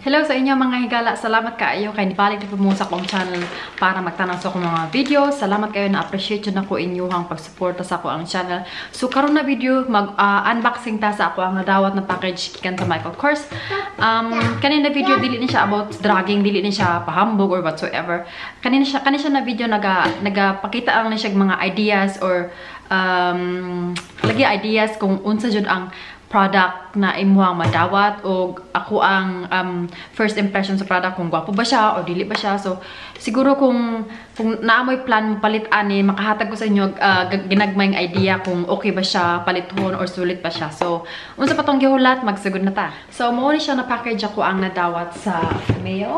Hello sa inyo mga higala. Salamat kayo kay nibalik na sa akong channel para magtanaw sa akong mga video. Salamat kayo na appreciate yun ako inyuhang pagsuporta sa ako ang channel. So karon na video, mag-unboxing ta sa ako ang nadawat na package kikan sa Michael Kors. Kanina video, dili na siya about dragging, dili na siya pahambog or whatsoever. Kanina siya na video, nagapakita ang na siya mga ideas or lagi ideas kung unsa jud ang product na imuang madawat o ako ang first impression sa product kung gwapo ba siya o dili ba siya. So siguro kung naamoy plan mo palitan ni makahatag ko sa inyo ginagmayng idea kung okay ba siya palithon or sulit ba siya. So unsa pa tong gihulat, magsugod na ta. So mao ni siya na package ako ang nadawat sa mail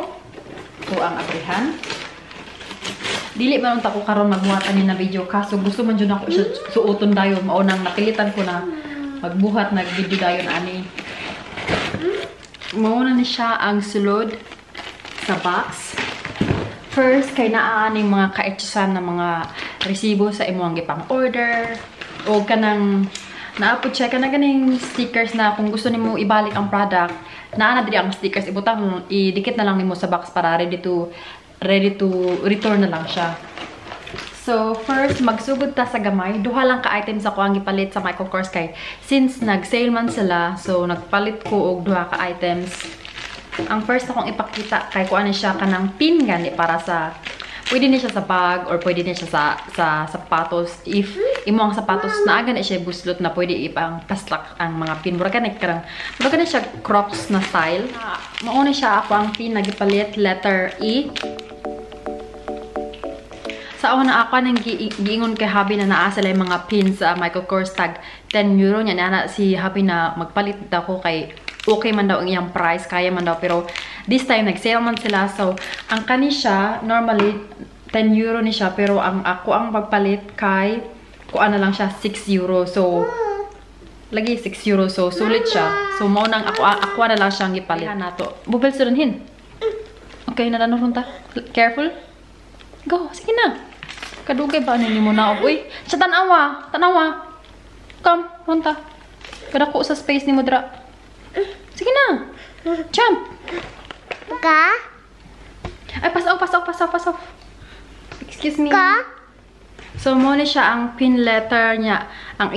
o ang abrihan. Dili man unta ko karon magmuatan ni na video kaso gusto man jud ako suoton dayo mao nang napilitan ko na magbuhat, nag-video dayon ani. Mauna na siya ang sulod sa box. First, kay naaaning mga kaetsusan na mga resibo sa imuang gipang-order. O kanang naapod siya, kanang ganing stickers na kung gusto nimo ibalik ang product, naana diri ang stickers, ibutang, idikit na lang nimo sa box para ready to return na lang siya. So, first, magsugod ta sa gamay. Duha lang ka-items ako ang ipalit sa Michael Kors kay since nag-sale man sila, so nagpalit ko og duha ka-items. Ang first akong ipakita kay kuan siya kanang pin gani para sa pwede ni siya sa bag or pwede ni siya sa sapatos. If imo ang sapatos na agan siya buslot na pwede ipang paslak ang mga pin. Mura ka na siya crocs na style. Mauna siya ako ang pin na gipalit, letter E. Sa una ako nang giingon kay Habi na naa sila yung mga pins sa Michael Kors tag 10 euro niya na si Habi na magpalit daw ko kay okay man daw ang iyang price, kaya man daw, pero this time nag-sale man sila, so ang kani siya normally 10 euro ni siya pero ang ako ang pagpalit kay kuan na lang siya 6 euro so lagi 6 euro so sulit siya. So mo nang ako na lang siyang gipalit nato. Bubel sudanhin. Okay na lang runta. Careful. Go, sige na. Kadugay ba ni mo na uy? Sa tanawa, tanawa. Come, punta. Kada ko sa space ni mo dra. Sige na. Jump. Ka? Ay pasaw. Excuse me. Ka? So mo ni siya ang pin letter niya. Ang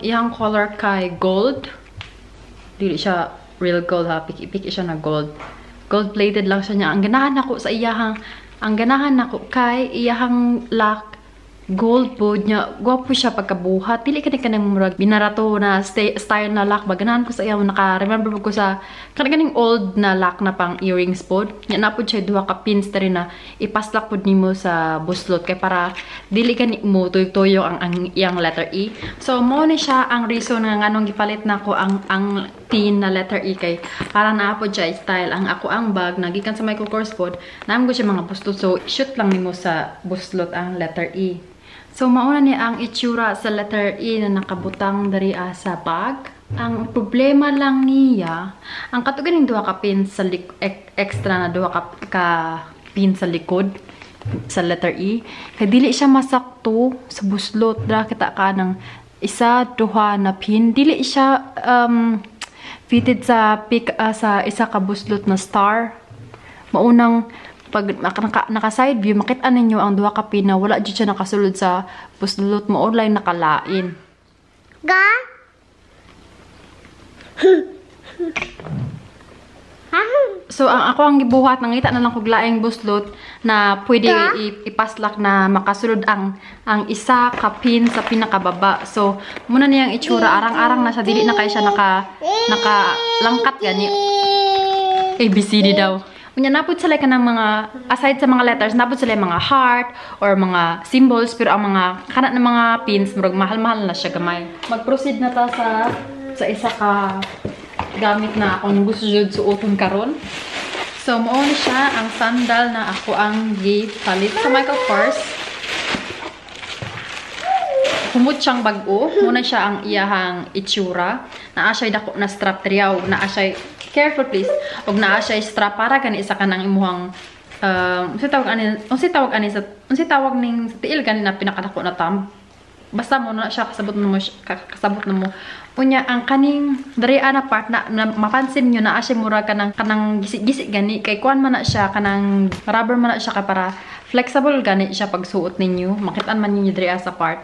iyang color kay gold. Dili siya real gold ha, piki-piki siya na gold. Gold plated lang siya niya. Ang ganahan ako sa iyang kay iyahang lock gold board niya. Gwapo siya pagkabuhat. Dili kaning murag binarato na style na lock. Baganahan ko sa iya naka-remember ko sa kaning old na lock na pang earrings pod. Nya napod siya duha ka pins diri na ipaslak pod nimo sa buslot kay para dili kanimo tuyo ang iyang letter E. So mo ni siya ang reason nga nganong gipalit nako ang pin na letter E kay para naapod siya style ang ako ang bag nagikan sa Michael Kors pod naamgo siya mga buslot so shoot lang nimo sa buslot ang letter E. So mauna ni ang itsura sa letter E na nakabutang dari sa bag. Ang problema lang niya ang katuganing duha ka pin sa extra na duha ka pin sa likod sa letter E kay dili siya masakto sa buslot dra kita ka ng isa duha na pin dili siya fitted sa sa isa ka buslot na star. Maunang pag naka-side view makita ninyo ang duha ka pin na wala jud siya nakasulod sa buslot mo online nakalain. Ga? So ang ako ang gibuhat nangita na lang kog laing buslot na pwede ipaslak na makasulod ang isa ka pin sa pinakababa. So muna niyang itsura arang-arang na sa dili na kay siya naka langkat gani. ABCD daw. Unya napud sila kanang mga aside sa mga letters napud sila mga heart or mga symbols pero ang mga kana na mga pins murag mahal-mahal na siya gamay. Mag-proceed na ta sa isa ka gamit na akong gusto jud suoton karon. So mao ni siya ang sandal na ako ang gipalit sa Michael Kors. Humot siyang bag-o. Muna siya ang iyahang itsura. Naa siya dako na strap triyaw. Naa siya, careful please. Og naa siya strap para kani isa kanang imuhang unsi tawag ani sa tiil kani na pinakadako na thumb. basta mo na siya kasabot na mo unya ang kaning dari ana part na, mapansin nyo na asya mura kanang gisik-gisik gani kay kuan man na siya kanang rubber man na siya ka para flexible gani siya pag suot ninyo makitaan man ninyo dari sa part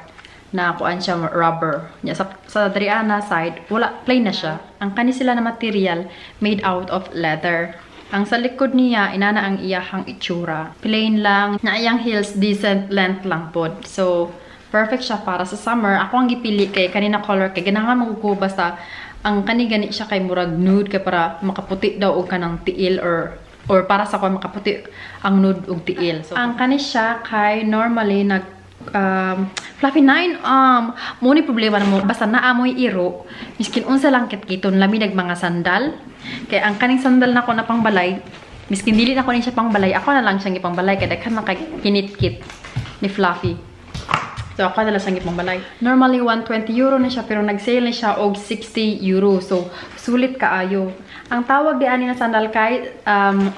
na kuan siya rubber nya sa dari ana side wala plain na siya ang kani sila na material made out of leather. Ang sa likod niya, inana ang iyahang itsura. Plain lang, na iyang heels, decent length lang po. So, perfect siya para sa summer. Ako ang gipili kay kanina color kay ganahan maguko basta ang kanigani siya kay murag nude kay para makaputi daw o kanang tiil or para sa ko makaputi ang nude og tiil. So, ang kani siya kay normally nag fluffy 9 mo ni problema na mo basta naamoy iro miskin unsa lang kitkiton lami nag mga sandal kay ang kaning sandal na ko na pangbalay miskin dili na ko ni siya pangbalay ako na lang siyang ipangbalay kay daghan man kay kinitkit ni Fluffy so ako na lang siyang ipangbalay normally 120 euro na siya pero nag-sale na siya og 60 euro, so sulit kaayo. Ang tawag di ani na sandal kay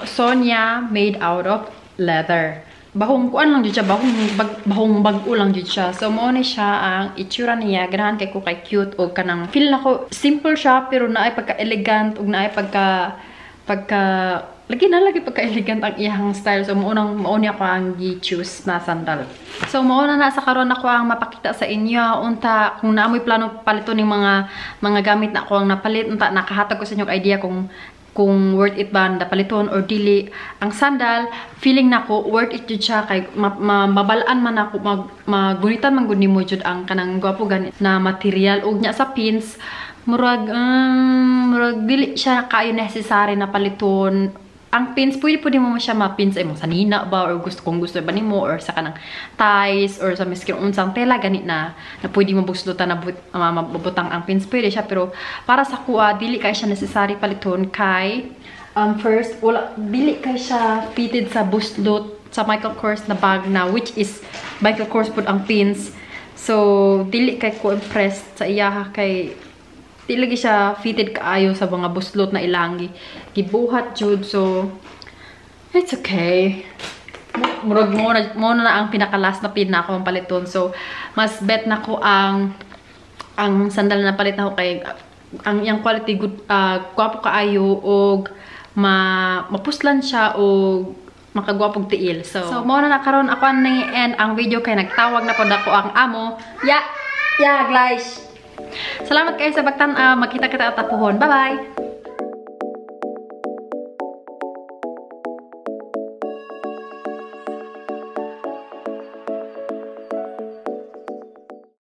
Sonia made out of leather. Bahong kuan lang jud siya, bahong bag-o lang jud siya. So mo ni siya ang itsura niya, ganahan kay ko kay cute og kanang feel nako simple siya pero naay pagka elegant ug naay pagka lagi pagka elegant ang iyang style. So mo ni ako ang gi-choose na sandal. So mo na sa karon ako ang mapakita sa inyo unta kung naamoy plano palito ning mga gamit na ako ang napalit unta nakahatag ko sa inyo og idea kung worth it ba na paliton or dili. Ang sandal, feeling nako worth it jud siya kay mabalaan man ako magunitan man gud nimo jud ang kanang gwapo ganit na material og nya sa pins murag dili siya kaayo necessary na paliton. Ang pins, pwede mo siya ma-pins ay mo sa nina ba or gusto ba nimo or sa kanang ties or sa miskin unsang tela ganit na pwede mo buslutan na mabutang ang pins pwede siya pero para sa kuha dili kay siya necessary paliton kay first wala dili kay siya fitted sa buslot sa Michael Kors na bag na which is Michael Kors pud ang pins so dili kay ko impressed sa iya kay lagi siya fitted kaayo sa mga buslot na ilang gibuhat jud so it's okay. Murag mo na ang pinakalas na pin na ako ang paliton so mas bet na ko ang sandal na palit na ko kay ang yang quality good gwapo kaayo og mapuslan siya og makagwapog tiil so mo na karon ako ang nang-end ang video kay nagtawag na pod ako ang amo ya guys. Salamat kayo sa pagtan-aw. Magkita kita at tapuhon. Bye-bye!